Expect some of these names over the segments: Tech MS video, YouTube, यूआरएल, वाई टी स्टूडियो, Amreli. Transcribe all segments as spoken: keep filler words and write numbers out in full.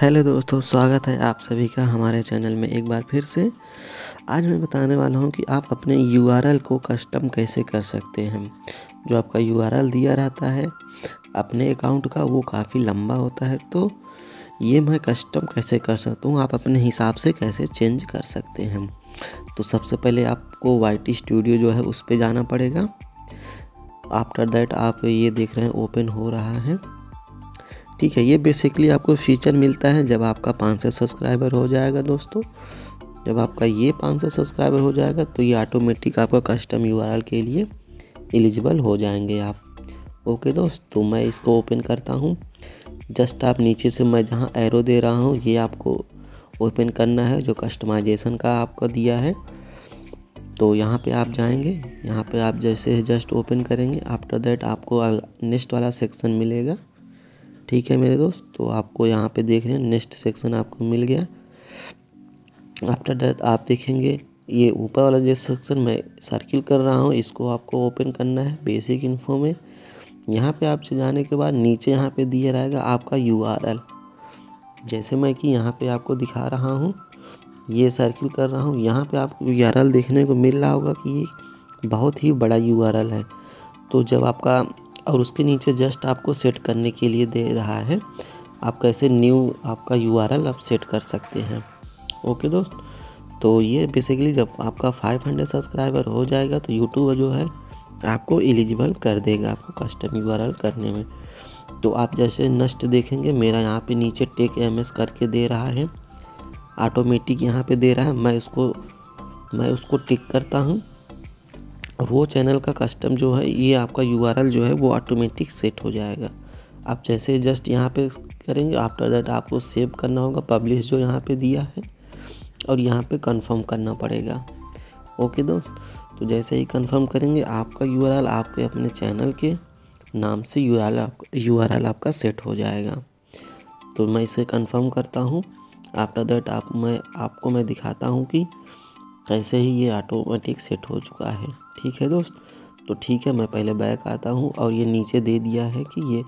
Hello दोस्तों, स्वागत है आप सभी का हमारे चैनल में एक बार फिर से। आज मैं बताने वाला हूं कि आप अपने यूआरएल को कस्टम कैसे कर सकते हैं। जो आपका यूआरएल दिया रहता है अपने अकाउंट का, वो काफ़ी लंबा होता है, तो ये मैं कस्टम कैसे कर सकता हूं, आप अपने हिसाब से कैसे चेंज कर सकते हैं। तो सबसे पहले आपको वाई टी स्टूडियो जो है उस पर जाना पड़ेगा। आफ्टर दैट आप ये देख रहे हैं ओपन हो रहा है, ठीक है। ये बेसिकली आपको फीचर मिलता है जब आपका पाँच सौ सब्सक्राइबर हो जाएगा। दोस्तों, जब आपका ये पाँच सौ सब्सक्राइबर हो जाएगा तो ये ऑटोमेटिक आपका कस्टम यूआरएल के लिए एलिजिबल हो जाएंगे आप। ओके दोस्त, तो मैं इसको ओपन करता हूँ। जस्ट आप नीचे से मैं जहाँ एरो दे रहा हूँ ये आपको ओपन करना है, जो कस्टमाइजेशन का आपको दिया है। तो यहाँ पे आप जाएंगे, यहाँ पे आप जैसे जस्ट ओपन करेंगे, आफ्टर दैट आपको नेक्स्ट वाला सेक्शन मिलेगा, ठीक है मेरे दोस्त। तो आपको यहाँ पे देख रहे हैं नेक्स्ट सेक्शन आपको मिल गया। आफ्टर दैट आप देखेंगे ये ऊपर वाला जो सेक्शन मैं सर्किल कर रहा हूँ इसको आपको ओपन करना है बेसिक इन्फो में। यहाँ पे आप जाने के बाद नीचे यहाँ पे दिया रहेगा आपका यूआरएल, जैसे मैं कि यहाँ पे आपको दिखा रहा हूँ, ये सर्किल कर रहा हूँ। यहाँ पे आपको यूआरएल देखने को मिल रहा होगा कि ये बहुत ही बड़ा यूआरएल है। तो जब आपका, और उसके नीचे जस्ट आपको सेट करने के लिए दे रहा है आप कैसे न्यू आपका यूआरएल आप सेट कर सकते हैं। ओके दोस्त, तो ये बेसिकली जब आपका पाँच सौ सब्सक्राइबर हो जाएगा तो यूट्यूब जो है आपको एलिजिबल कर देगा आपको कस्टम यूआरएल करने में। तो आप जैसे नेक्स्ट देखेंगे मेरा यहाँ पे नीचे टेक एमएस करके दे रहा है, ऑटोमेटिक यहाँ पे दे रहा है। मैं इसको मैं उसको टिक करता हूँ और वो चैनल का कस्टम जो है ये आपका यूआरएल जो है वो ऑटोमेटिक सेट हो जाएगा। आप जैसे जस्ट यहाँ पे करेंगे, आफ्टर दैट आपको सेव करना होगा, पब्लिश जो यहाँ पे दिया है, और यहाँ पे कंफर्म करना पड़ेगा। ओके दोस्त, तो जैसे ही कंफर्म करेंगे आपका यूआरएल आपके अपने चैनल के नाम से यूआरएल आप यूआरएल आपका सेट हो जाएगा। तो मैं इसे कंफर्म करता हूँ। आफ्टर दैट आप मैं आपको मैं दिखाता हूँ कि कैसे ही ये ऑटोमेटिक सेट हो चुका है, ठीक है दोस्त। तो ठीक है, मैं पहले बैक आता हूँ और ये नीचे दे दिया है कि ये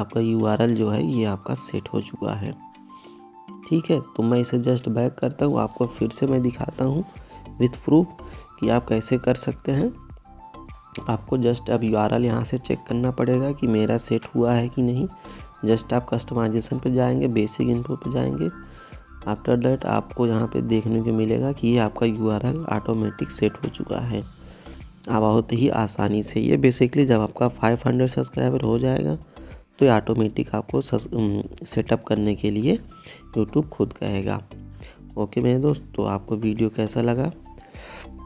आपका यूआरएल जो है ये आपका सेट हो चुका है, ठीक है। तो मैं इसे जस्ट बैक करता हूँ, आपको फिर से मैं दिखाता हूँ विथ प्रूफ कि आप कैसे कर सकते हैं। आपको जस्ट अब यूआरएल यहाँ से चेक करना पड़ेगा कि मेरा सेट हुआ है कि नहीं। जस्ट आप कस्टमाइजेशन पर जाएँगे, बेसिक इन्फो पर जाएँगे। आफ्टर दैट आपको यहाँ पे देखने को मिलेगा कि ये आपका यूआरएल ऑटोमेटिक सेट हो चुका है आप बहुत ही आसानी से। ये बेसिकली जब आपका पाँच सौ सब्सक्राइबर हो जाएगा तो ये ऑटोमेटिक आपको सेटअप करने के लिए यूट्यूब खुद कहेगा। ओके मेरे दोस्त, तो आपको वीडियो कैसा लगा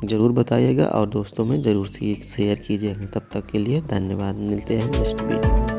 ज़रूर बताइएगा और दोस्तों में ज़रूर से शेयर कीजिएगा। तब तक के लिए धन्यवाद, मिलते हैं नेक्स्ट वीडियो।